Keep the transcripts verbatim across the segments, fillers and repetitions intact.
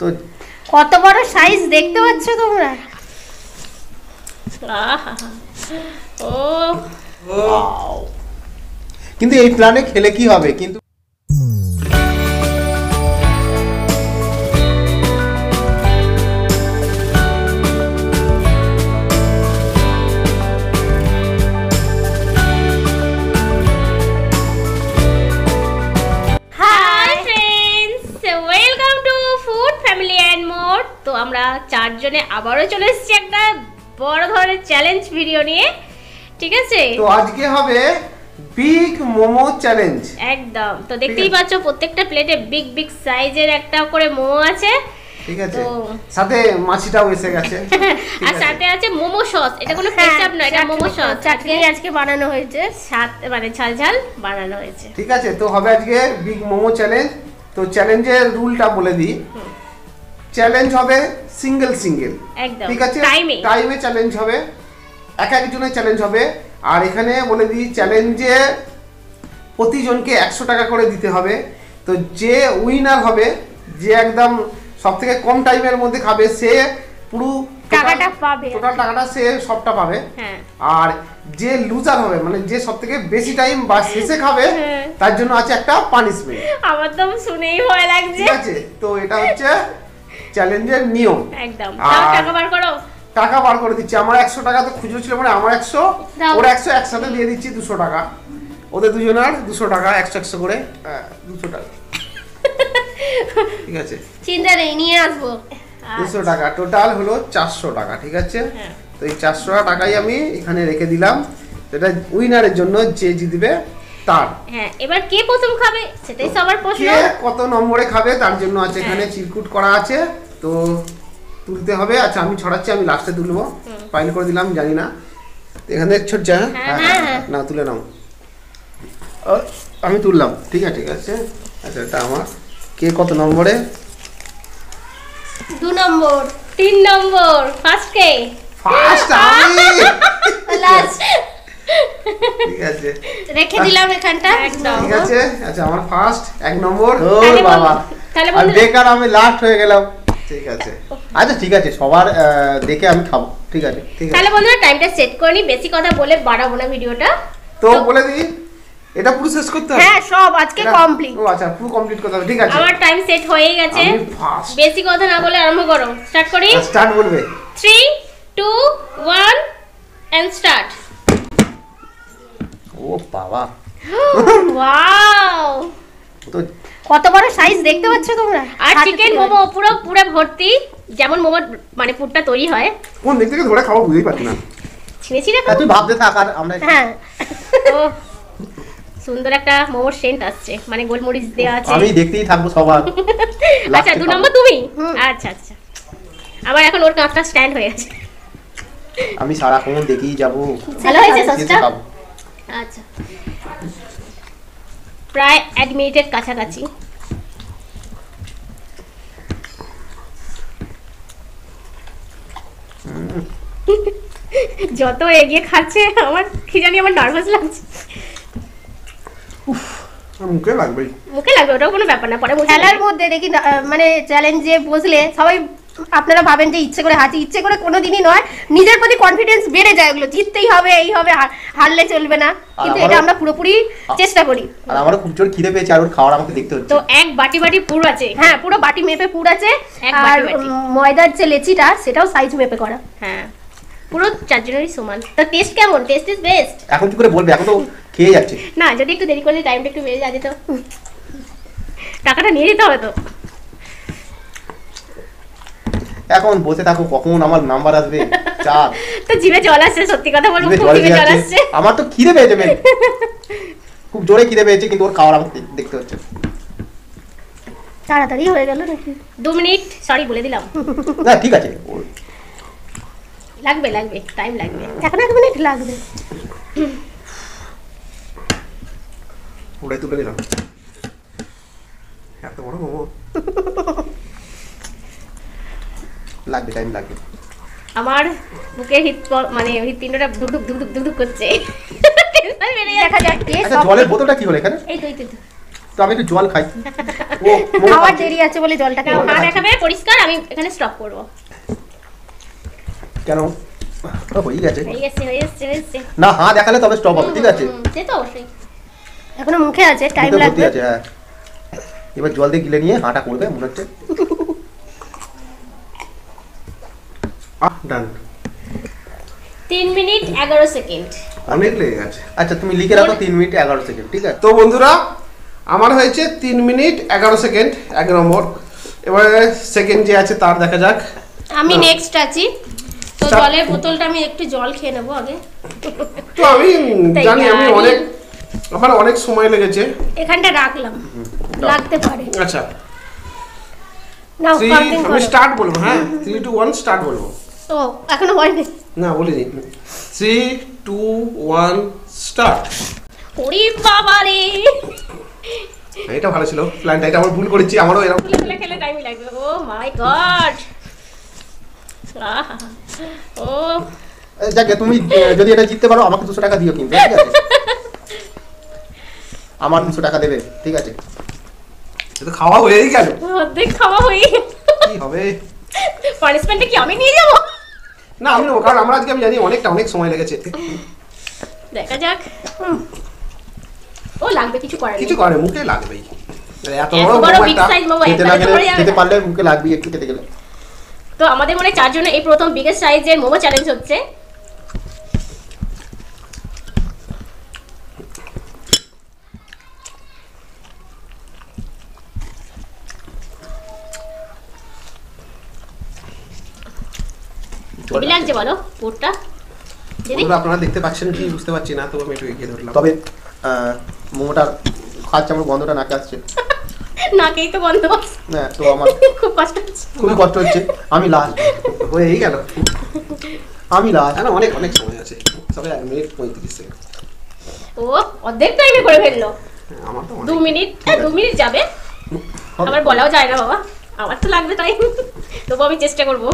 তো কত বড় সাইজ দেখতে পাচ্ছ তোমরা। ও ওয়াও, কিন্তু এই প্ল্যানে খেলে কি হবে? কিন্তু আমরা চারজনে আবারও চলে এসেছি একটা বড় ধরনের চ্যালেঞ্জ ভিডিও নিয়ে, ঠিক আছে? তো আজকে হবে বিগ মোমো চ্যালেঞ্জ। একদম, তো দেখতেই পাচ্ছ প্রত্যেকটা প্লেটে বিগ বিগ সাইজের একটা করে মোমো আছে, ঠিক আছে? সাথে মাছিটাও এসে গেছে, আর সাথে আছে মোমো সস। এটা কোনো কেচাপ নয়, এটা মোমো সস। চাটনি আজকে বানানো হয়েছে, সাথে মানে ঝাল ঝাল বানানো হয়েছে, ঠিক আছে? তো হবে আজকে বিগ মোমো চ্যালেঞ্জ। তো চ্যালেঞ্জের রুলটা বলে দিই। চ্যালেঞ্জ হবে সিঙ্গেল সিঙ্গেল, ঠিক আছে? টাইমে চ্যালেঞ্জ হবে, এক একজনের চ্যালেঞ্জ হবে। আর এখানে বলে দিই, চ্যালেঞ্জে প্রতিজনকে একশো টাকা করে দিতে হবে। তো যে উইনার হবে, যে একদম সব থেকে কম টাইমের মধ্যে খাবে, সে পুরো টাকাটা পাবে, টোটাল টাকাটা সে সবটা পাবে। আর যে লুজার হবে, মানে যে সব থেকে বেশি টাইম বা শেষে খাবে, তার জন্য আছে একটা পানিশমেন্ট। আমার তো শুনেই ভয় লাগছে, ঠিক আছে? তো এটা হচ্ছে চ্যালেঞ্জের নিয়ম। একদম, টাকা বার করো। টাকা বার করে দিচ্ছি। আমার একশো টাকা তো খুচরো ছিল, মানে আমার একশো, ওর একশো, একসাথে দিয়ে দিচ্ছি দুশো টাকা। ওদের দুজনের দুশো টাকা, একশো একশো করে দুশো টাকা, ঠিক আছে? চিন্তা নেই, নিয়ে আসবো। দুশো টাকা টোটাল হলো চারশো টাকা, ঠিক আছে? তো এই চারশো টাকাই আমি এখানে রেখে দিলাম। এটা উইনারের জন্য, যে জিতবে তার। হ্যাঁ, এবার কে প্রথম খাবে সেটাই সবার প্রশ্ন। কে কত নম্বরে খাবে তার জন্য আছে এখানে চিরকুট করা আছে, তো তুলতে হবে। আচ্ছা, আমি ছড়াচ্ছি, আমি লাস্টে তুলবো। পাইল করে দিলাম, জানি না এখানে ছড়ছে। হ্যাঁ না, তুলে নাও। আমি তুললাম, ঠিক আছে? ঠিক আছে। আচ্ছা, এটা আমার। কে কত নম্বরে? দু নম্বর, তিন নম্বর। ফার্স্ট কে? ফার্স্ট আমি। লাস্ট, ঠিক আছে? রেখে দিলাম এখানটা, ঠিক আছে? আচ্ছা, আমার ফার্স্ট এক নম্বর। ও বাবা, আর বেকার আমি লাস্ট হয়ে গেলাম, ঠিক আছে? আচ্ছা, ঠিক আছে, সবার দেখে আমি খাবো, ঠিক আছে? ঠিক আছে, তাহলে বন্ধুরা টাইমটা সেট করে নি, বেশি কথা বলে বাড়াবো না ভিডিওটা। তো বলে দিই, এটা পুরো শেষ করতে হবে। হ্যাঁ, সব আজকে কমপ্লিট। ও আচ্ছা, পুরো কমপ্লিট করতে হবে, ঠিক আছে? আমার টাইম সেট হয়ে গেছে, বেশি কথা না বলে আরম্ভ করো। স্টার্ট করি? স্টার্ট বলবে। three two one and start. ও বাবা, ওয়াও, তো কত বড় সাইজ দেখতে পাচ্ছ তোমরা। আর চিকেন মোমো পুরো পুরো ভর্তি, যেমন মোমো মানে পুরটা তৈরি হয়। কোন দিক থেকে ধরে খাওয়া বুঝেই পাচ্ছি না। চিনি চিনি না, তুই ভাবতে থাক। আর আমরা, হ্যাঁ, তো সুন্দর একটা মোমোর সেন্ট আসছে, মানে গোলমরিচ দেয়া আছে। আমি দেখতেই থাকবো সবার। আচ্ছা, দুই নম্বর তুমি। আচ্ছা আচ্ছা, আবার এখন ওর কাঁচটা স্ট্যান্ড হয়ে আছে। আমি সারা কোন দেখেই যাব। ভালো হয়েছে সস্তা। আচ্ছা, প্রায় এক মিনিটের কাছাকাছি। যত এগিয়ে খাচ্ছে আমার খিজানি, আমার নার্ভাস লাগছে। মুখে লাগবে, মুখে লাগবে, ওটাও কোনো ব্যাপার না। পরে খেলার মধ্যে দেখি, মানে চ্যালেঞ্জে বসলে সবাই আপনারা ভাবেন যে ইচ্ছে করে হাঁচি, ইচ্ছে করে কোনো দিনই নয়। নিজের প্রতি কনফিডেন্স বেড়ে যায়, ওগুলো জিততেই হবে, এই হবে, হারলে চলবে না। কিন্তু এটা আমরা পুরোপুরি চেষ্টা করি। আর আমারও খুব জোর খিদে পেয়েছে, আর ওর খাওয়ার আমাকে দেখতে হচ্ছে। তো এক বাটি বাটি পুর আছে। হ্যাঁ, পুরো বাটি মেপে পুর আছে। আর ময়দার যে লেচিটা, সেটাও সাইজ মেপে করা। হ্যাঁ, পুরো চারজনেরই সমান। তো টেস্ট কেমন? Taste is best. এখন কি করে বলবে? এখন তো খেয়ে যাচ্ছে না। যদি একটু দেরি করলে, টাইমটা একটু বেড়ে যাচ্ছে, তো টাকাটা নিয়ে যেতে হবে। তো এখন বসে থাকো, কখন আমার নাম্বার আসবে। চার তো জিভে জল আসছে, সত্যি কথা বলবো, জিভে জল আসছে। আমার তো খিদে পেয়ে যাবে, খুব জোরে খিদে পেয়েছে, কিন্তু ওর খাওয়ার আমাকে দেখতে হচ্ছে। তাড়াতাড়ি হয়ে গেল নাকি? দু মিনিট, সরি বলে দিলাম। না, ঠিক আছে, লাগবে লাগবে টাইম লাগবে, এখন এক মিনিট লাগবে। ওটাই তুলে দিলাম, এত বড় মোমো লাগবে, টাইম লাগবে। আমার বুকে হিট, মানে হৃৎপিণ্ডটা ধুক ধুক ধুক ধুক করছে। দেখা যাক। জলের বোতলটা কি হলো এখানে? এই তো, এই তো। তো আমি একটু জল খাই। খাওয়ার দেরি আছে বলে জলটাকে পা দেখাবে পরিষ্কার আমি এখানে স্টপ করব কেন হয়ে গেছে হয়ে গেছে হয়ে গেছে না হ্যাঁ দেখালে তবে স্টপ হবে ঠিক আছে সে তো অবশ্যই এখনো মুখে আছে টাইম লাগবে ঠিক আছে হ্যাঁ এবার জল দিয়ে গিলে নিয়ে হাঁটা করবে মনে হচ্ছে আহ ডান তিন মিনিট এগারো সেকেন্ড অনেক লেগে গেছে আচ্ছা তুমি লিখে রাখো তিন মিনিট এগারো সেকেন্ড ঠিক আছে তো বন্ধুরা আমার হয়েছে তিন মিনিট এগারো সেকেন্ড এক নম্বর এবারে সেকেন্ড যে আছে তার দেখা যাক আমি নেক্সট আছি তো জলের বোতলটা আমি একটু জল খেয়ে নেব আগে তো আমি জানি আমি অনেক আমার অনেক সময় লেগেছে এখানটা রাখলাম রাখতে পারে আচ্ছা নাও কাউন্টিং করো আমি স্টার্ট বলবো হ্যাঁ তিন টু ওয়ান স্টার্ট বলবো তো এখনো হয়নি না বলি দি তিন টু ওয়ান স্টার্ট ওরে বাবা রে এটা ভালো ছিল প্ল্যানটা এটা আমরা ভুল করেছি আমারও এরকম খেলে খেলে টাইম লাগবে ও মাই গড ও যাকে তুমি যদি এটা জিততে পারো আমাকে দুশো টাকা দিও কিন্তু ঠিক আছে আমার দুশো টাকা দেবে ঠিক আছে এটা খাওয়া হয়েই গেল অর্ধেক খাওয়া হয়ে কি হবে পানিশমেন্টটা কি আমি নিয়ে যাব না আমি ওখান আমরা আজকে আমি জানি অনেকটা অনেক সময় লেগেছে দেখা যাক ও লাগবে কিছু করে কিছু করে মুখে লাগবেই এত বড় বিগ সাইজ মোবাইল খেতে পারলে মুখে লাগবে একটু খেতে গেলে তো আমাদের মনে চার জনের এই প্রথম বিগেস্ট সাইজের মোমো চ্যালেঞ্জ হচ্ছে কি লাগছে বলো পোটটা যদি আপনারা দেখতে পাচ্ছেন কি বুঝতে পাচ্ছি না তবে আমি একটু এগিয়ে ধরলাম তবে মোমোটা খাচ্ছে আমার গন্ধটা নাকে আসছে নাকেই তো গন্ধ না তো আমার খুব কষ্ট হচ্ছে খুব কষ্ট হচ্ছে আমি লাল হয়েই গেল আমি লাল না অনেক অনেক সময় আছে সবাই এক মিনিট পঁয়ত্রিশ সেকেন্ড ও অর্ধেক টাইমে করে ফেললো আমার তো দুই মিনিট দুই মিনিট যাবে আমার বলাও যায় না বাবা আমার তো লাগবে টাইম তবু আমি চেষ্টা করব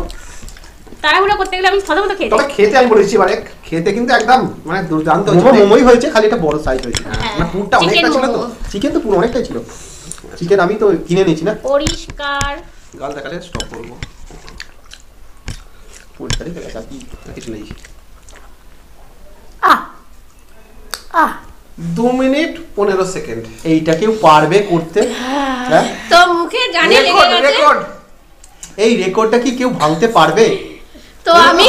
তাড়াহুড়ো করতে গেলে আমি ফটাফট খেয়ে তবে খেতে আমি বলেছি মানে খেতে কিন্তু একদম মানে দুর্দান্ত মোমোই হয়েছে খালি এটা বড় সাইজ হয়েছে মানে পুরোটা অনেকটা ছিল তো চিকেন তো পুরো অনেকটাই ছিল চিকেন আমি তো কিনে নিয়েছি না পরিষ্কার গাল দেখালে স্টপ করব পরিষ্কারই দেখা কি কিছু নেই আ আ দুই মিনিট পনেরো সেকেন্ড এইটা কেউ পারবে করতে হ্যাঁ তো মুখে জানে লেগে গেছে রেকর্ড এই রেকর্ডটা কি কেউ ভাঙতে পারবে তো আমি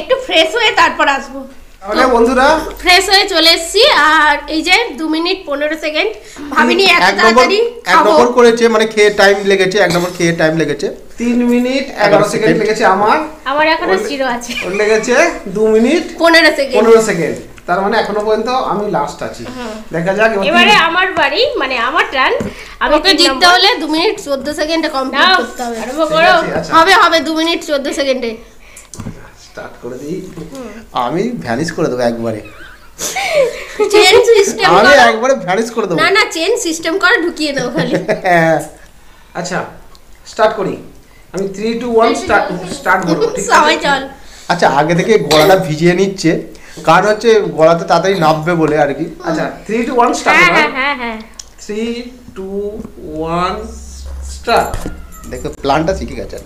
একটু ফ্রেশ হয়ে তারপর আসব তাহলে বন্ধুরা ফ্রেশ হয়ে চলে এসেছি আর এই যে দুই মিনিট পনেরো সেকেন্ড ভাবিনি এত তাড়াতাড়ি খাবো এক নম্বর করেছে মানে খেয়ে টাইম লেগেছে এক নম্বর খেয়ে টাইম লেগেছে তিন মিনিট এগারো সেকেন্ড লেগেছে আমার আমার এখনো জিরো আছে ওর লেগেছে দুই মিনিট পনেরো সেকেন্ড পনেরো সেকেন্ড তার মানে এখনো পর্যন্ত আমি লাস্ট আছি দেখা যাক এবারে আমার বাড়ি মানে আমার টার্ন আমি তো জিততে হলে দুই মিনিট চৌদ্দ সেকেন্ডে কমপ্লিট করতে হবে আরে বড় হবে হবে দুই মিনিট চৌদ্দ সেকেন্ডে স্টার্ট করে দিই আমি ভ্যানিশ করে দেব একবারে চেন সিস্টেম আমি একবারে ভ্যানিশ করে দেব না না চেন সিস্টেম করে ঢুকিয়ে দাও খালি আচ্ছা স্টার্ট করি আমি তিন টু ওয়ান স্টার্ট স্টার্ট করব ঠিক আছে সবাই চল আচ্ছা আগে থেকে গলাটা ভিজিয়ে নিচ্ছে কারণ হচ্ছে গলাতে তাড়াতাড়ি নাববে বলে আর কি আচ্ছা তিন টু ওয়ান স্টার্ট হ্যাঁ হ্যাঁ হ্যাঁ তিন টু ওয়ান স্টার্ট দেখো প্ল্যানটা ঠিক আছে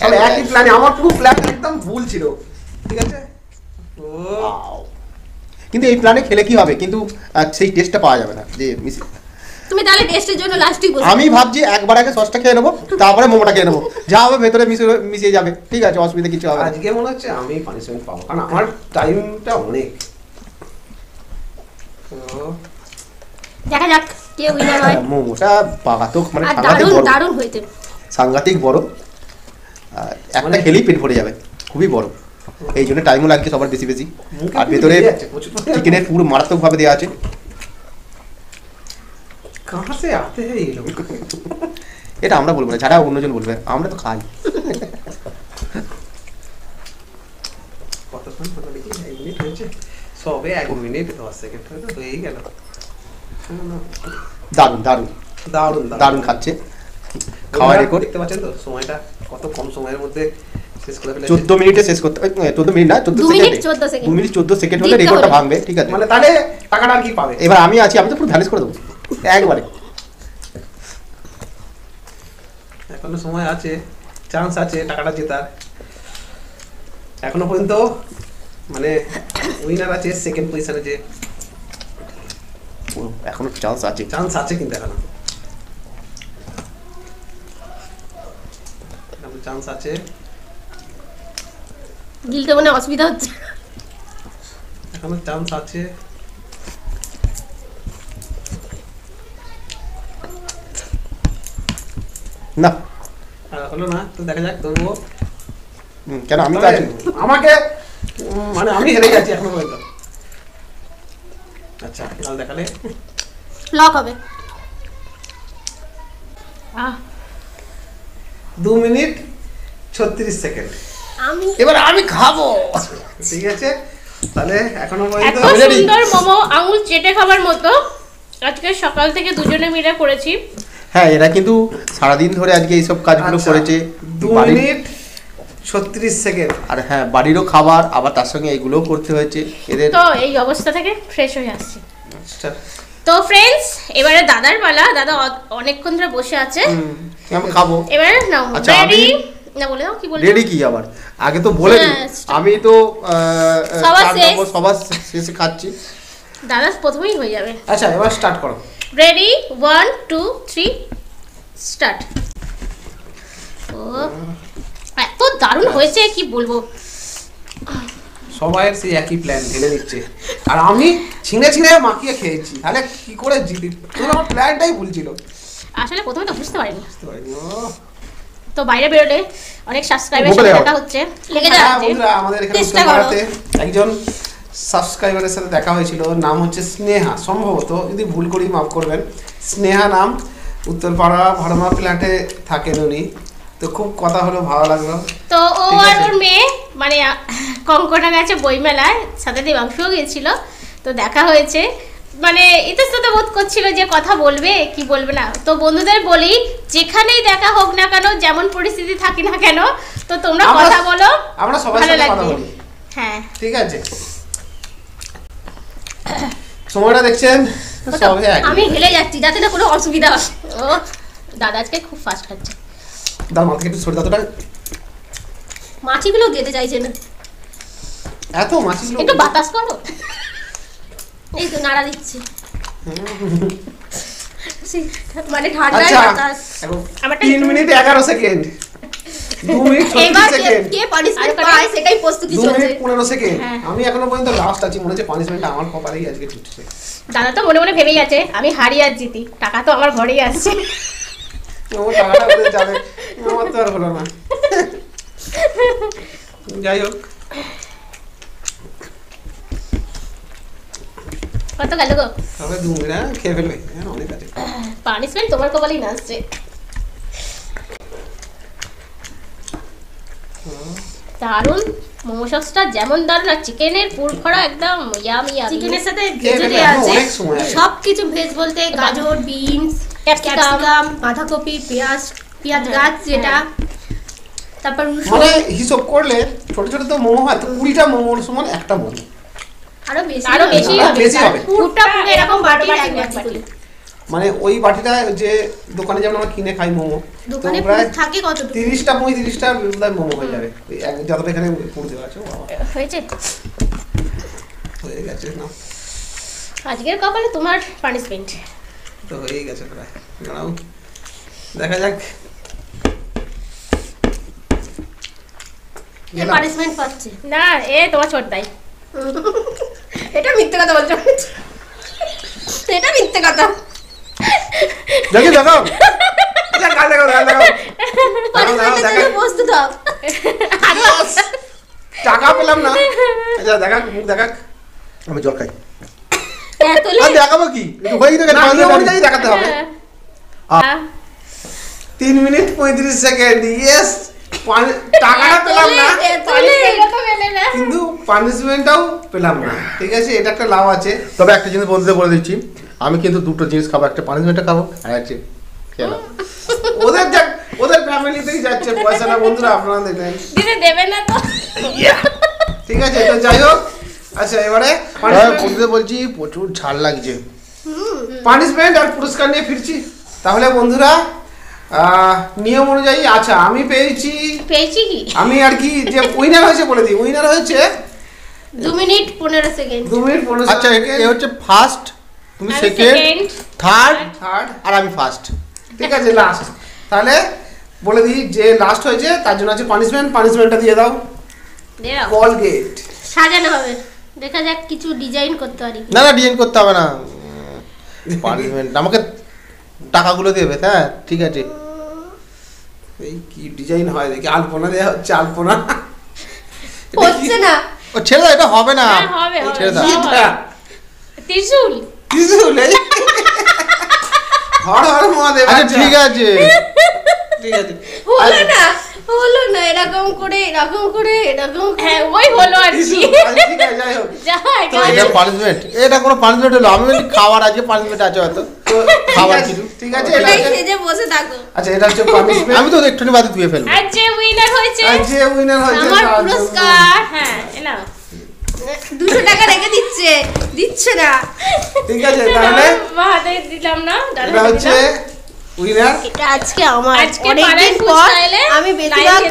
তাহলে একই প্ল্যানে আমার পুরো প্ল্যান একদম ভুল ছিল ঠিক আছে ওয়াও কিন্তু এই প্ল্যানে খেলে কি হবে কিন্তু সেই টেস্টটা পাওয়া যাবে না যে তুমি তাহলে টেস্টের জন্য লাস্টই বসো আমি ভাবছি একবার আগে সসটা খেয়ে নেব তারপরে মোমোটা খেয়ে নেব যা হবে ভেতরে মিশে মিশে যাবে ঠিক আছে অসুবিধা কিছু হবে আজকে মনে হচ্ছে আমি পানিশমেন্ট পাবো কারণ আমার টাইমটা অনেক তো দেখা যাক কে উইনার হয় মোমোটা পাগাতক মানে দারুণ দারুণ হইতে সাংঘাতিক বড় আর একটা খেলেই পেট ভরে যাবে খুবই বড় এই জন্য টাইমও লাগছে সবার বেশি বেশি আর ভেতরে চিকেনের পুরো মারাত্মকভাবে দেওয়া আছে এটা আমরা বলবো না যারা অন্যজন বলবে আমরা তো খাই দারুণ দারুণ দারুণ দারুণ খাচ্ছে খাওয়া রেকর্ড দেখতে পাচ্ছেন তো সময়টা কত কম সময়ের মধ্যে শেষ করে ফেলেছে চৌদ্দ মিনিটে শেষ করতে চৌদ্দ মিনিট না চৌদ্দ সেকেন্ড দুই মিনিট চৌদ্দ সেকেন্ড হলে রেকর্ডটা ভাঙবে ঠিক আছে মানে তাহলে টাকাটা আর কি পাবে এবার আমি আছি আমি তো পুরো ভ্যানিশ করে দেব একবারে এখনো সময় আছে, চান্স আছে টাকাটা জেতার। এখনো পর্যন্ত মানে উইনার আছে, সেকেন্ড পজিশনে যে এখনো চান্স আছে, চান্স আছে কিন্তু এখনো চান্স আছে। গিলতে মনে অসুবিধা হচ্ছে, এখনো চান্স আছে। না হলো না তো দেখা যাক তবুও, কেন আমি তো আমাকে মানে আমি হেরে গেছি এখনো পর্যন্ত। আচ্ছা কাল দেখালে লক হবে। আহ দু মিনিট ছত্রিশ সেকেন্ড আমি এবার আমি খাবো। ঠিক আছে তাহলে এখনো পর্যন্ত এত সুন্দর মোমো আঙুল চেটে খাবার মতো আজকে সকাল থেকে দুজনে মিলে করেছি। হ্যাঁ এরা কিন্তু সারাদিন ধরে আজকে এইসব কাজগুলো করেছে। দু মিনিট ছত্রিশ সেকেন্ড আর হ্যাঁ বাড়িরও খাবার আবার তার সঙ্গে এইগুলোও করতে হয়েছে এদের। তো এই অবস্থা থেকে ফ্রেশ হয়ে আসছি। তো ফ্রেন্ডস এবারে দাদার পালা, দাদা অনেকক্ষণ ধরে বসে আছে। আমি খাবো এবারে। নাও রেডি না বলে দাও কি বলে রেডি কি আবার আগে তো বলে দিই। আমি তো সবার শেষে খাচ্ছি, দাদা প্রথমেই হয়ে যাবে। আচ্ছা এবার স্টার্ট করো। Ready? One, two, three, start. Oh, এত দারুণ হয়েছে কি বলবো। সবাই সেই একই প্ল্যান ঢেলে দিচ্ছে আর আমি ছিঁড়ে ছিঁড়ে মাখিয়ে খেয়েছি। তাহলে কি করে জিতি? আমার প্ল্যানটাই ভুল ছিল আসলে, প্রথমে তো বুঝতে পারিনি। তো বাইরে বেরোলে অনেক সাবস্ক্রাইবার সাথে দেখা হচ্ছে, লেগে যাচ্ছে। আমাদের এখানে একজন সাবস্ক্রাইবারের সাথে দেখা হয়েছিল, নাম হচ্ছে স্নেহা, সম্ভবত যদি ভুল করি মাফ করবেন। স্নেহা নাম, উত্তরপাড়া ভাড়মা ফ্ল্যাটে থাকেন উনি। তো খুব কথা হলো, ভালো লাগলো। তো ও আর ওর মেয়ে মানে কঙ্কনা গেছে বইমেলায়, সাথে দেবাংশও গিয়েছিল। তো দেখা হয়েছে মানে ইতস্তত বোধ করছিল যে কথা বলবে কি বলবে না। তো বন্ধুদের বলি যেখানেই দেখা হোক না কেন, যেমন পরিস্থিতি থাকি না কেন, তো তোমরা কথা বলো, আমরা সবাই লাগবে। হ্যাঁ ঠিক আছে, সময়টা দেখছেন আমি হেলে যাচ্ছি যাতে না কোনো অসুবিধা। ও দাদা আজকে খুব ফাস্ট খাচ্ছে। দাদা মাথা একটু সরে দাও, তোটা মাছিগুলো দিতে চাইছে না এত মাছিগুলো, একটু বাতাস করো। এই তো নাড়া দিচ্ছি মানে ঠান্ডা বাতাস। আমারটা তিন মিনিট এগারো সেকেন্ড, দু মিনিট ছত্রিশ সেকেন্ড। কে পানিশমেন্ট পায় সেটাই প্রস্তুতি চলছে। দু মিনিট পনেরো সেকেন্ড আমি এখনো পর্যন্ত লাস্ট আছি। মনে হচ্ছে পানিশমেন্টটা আমার কপালেই আজকে ছুটছে। দাদা তো মনে মনে ভেবেই আছে আমি হারি আর জিতি, টাকা তো আমার ঘরেই আসছে। ও টাকাটা ওদের যাবে, আমার তো আর হলো না। যাই হোক কত গেল গো, তবে দু মিনিট খেয়ে ফেলবে। অনেক আছে পানিশমেন্ট তোমার কপালেই না আসছে। দারুন মোমো সসটা যেমন দারুন, আর চিকেনের পুরখড়া একদম ইয়ামি ইয়ামি। চিকেনের সাথে ভেজিটেবল আছে সবকিছু, ভেজ বলতে গাজর, বিনস, ক্যাপসিকাম, বাঁধাকপি, পেঁয়াজ, পেঁয়াজ গাছ যেটা। তারপর মানে হিসাব করলে ছোট ছোট তো মোমো হয়, তো কুড়িটা মোমোর সমান একটা মোমো। আরো বেশি আরো বেশি হবে, পুরোটা পুরো এরকম বাটি বাটি মানে ওই বাটিটা যে দোকানে যেমন আমরা কিনে খাই মোমো, দোকানে থাকে কত তিরিশটা পঁয়ত্রিশটা মোমো হয়ে যাবে যতটা এখানে পুরো দেওয়া আছে। হয়েছে হয়ে গেছে না আজকের কপালে তোমার পানিশমেন্ট তো হয়ে গেছে প্রায়। দাঁড়াও দেখা যাক কি পানিশমেন্ট পাচ্ছে। না এ তোমার ছোট দাই, এটা মিথ্যে কথা বলছো, এটা মিথ্যে কথা। দেখি দেখো এটা গাল দেখো গাল দেখো পানিশমেন্ট থেকে প্রস্তুত হও। টাকা পেলাম না, এটা দেখা মুখ দেখা। আমি জল খাই এতলে আর দেখাবো কি, একটু হই না পানি ওই দেখাতে হবে। তিন মিনিট পঁয়ত্রিশ সেকেন্ড। ইয়েস টাকাটা পেলাম না, কিন্তু পানিশমেন্টটাও পেলাম না। ঠিক আছে এটা একটা লাভ আছে। তবে একটা জিনিস বন্ধুদের বলে দিচ্ছি, আমি কিন্তু দুটো জিনিস খাবো, একটা পানিশমেন্টটা খাবো আর আছে খেলা। ওদের যাক ওদের ফ্যামিলিতেই যাচ্ছে পয়সাটা, বন্ধুরা আপনারা দেখেন দিতে দেবেন না তো। ঠিক আছে তো যাই হোক। আচ্ছা এবারে বন্ধুদের বলছি প্রচুর ঝাল লাগছে। পানিশমেন্ট আর পুরস্কার নিয়ে ফিরছি। তাহলে বন্ধুরা নিয়ম অনুযায়ী আচ্ছা আমি পেয়েছি পেয়েছি কি আমি আর কি যে উইনার হয়েছে বলে দিই উইনার হয়েছে two minute fifteen second two minute fifteen second আচ্ছা এ হচ্ছে ফার্স্ট তুমি সেকেন্ড থার্ড থার্ড আর আমি ফার্স্ট ঠিক আছে লাস্ট তাহলে বলে দিই যে লাস্ট হয়েছে তার জন্য আছে পানিশমেন্ট পানিশমেন্টটা দিয়ে দাও দাও কলগেট সাজানো হবে দেখা যাক কিছু ডিজাইন করতে পারি না না ডিজাইন করতে হবে না পানিশমেন্ট আমাকে টাকাগুলো দেবে হ্যাঁ ঠিক আছে এই কি ডিজাইন হয় দেখি আলপনা দেয়া হচ্ছে আলপনা হচ্ছে না ও ছেড়ে এটা হবে না হবে ছেড়ে দাও ত্রিশূল ত্রিশূল হড় হড় মোয়া দেবে আচ্ছা ঠিক আছে ঠিক আছে হলো না হলো না এরকম করে এরকম করে এরকম হ্যাঁ ওই হলো আর কি ঠিক আছে যাই হোক যাই তো এটা পানিশমেন্ট এটা কোনো পানিশমেন্ট হলো আমি খাবার আজকে পানিশমেন্ট আছে হয়তো খাবার কিছু ঠিক আছে এটা যে বসে থাকো আচ্ছা এটা হচ্ছে পানিশমেন্ট আমি তো একটুখানি বাদ দিয়ে ফেলবো আর যে উইনার হয়েছে আর যে উইনার হয়েছে আমার পুরস্কার হ্যাঁ এনাও two hundred টাকা রেখে দিচ্ছে দিচ্ছে না ঠিক আছে তাহলে বাদ দিলাম না এটা হচ্ছে উইনার এটা আজকে আমার অনেকদিন পর আমি বেশিরভাগ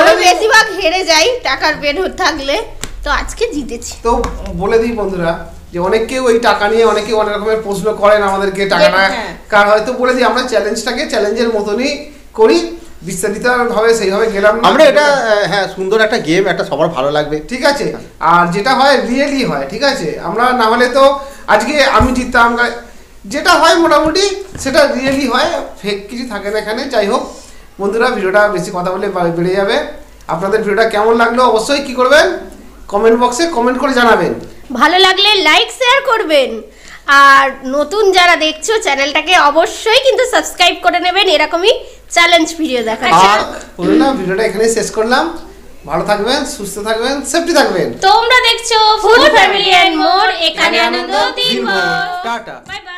আমি বেশিরভাগ হেরে যাই টাকার বেড থাকলে তো আজকে জিতেছি তো বলে দিই বন্ধুরা যে অনেকেই ওই টাকা নিয়ে অনেকেই অনেক রকমের প্রশ্ন করেন আমাদেরকে টাকা না কার হয়তো বলে দিই আমরা চ্যালেঞ্জটাকে চ্যালেঞ্জের মতনই করি বিস্তারিতভাবে সেইভাবে গেলাম আমরা এটা হ্যাঁ সুন্দর একটা গেম একটা সবার ভালো লাগবে ঠিক আছে আর যেটা হয় রিয়েলি হয় ঠিক আছে আমরা না হলে তো আজকে আমি জিততাম যেটা হয় মোটামুটি সেটা রিয়েলি হয় ফেক কিছু থাকে না এখানে যাই হোক বন্ধুরা ভিডিওটা বেশি কথা বলে বেড়ে যাবে আপনাদের ভিডিওটা কেমন লাগলো অবশ্যই কী করবেন কমেন্ট বক্সে কমেন্ট করে জানাবেন ভালো লাগলে লাইক শেয়ার করবেন আর নতুন যারা দেখছো চ্যানেলটাকে অবশ্যই কিন্তু সাবস্ক্রাইব করে নেবেন এরকমই চ্যালেঞ্জ ভিডিও দেখার জন্য পুরোটা ভিডিওটা এখানে শেষ করলাম ভালো থাকবেন সুস্থ থাকবেন সেফটি থাকবেন তোমরা দেখছো ফুড ফ্যামিলি এন্ড মোর এখানে আনন্দ তিনবার টাটা বাই বাই।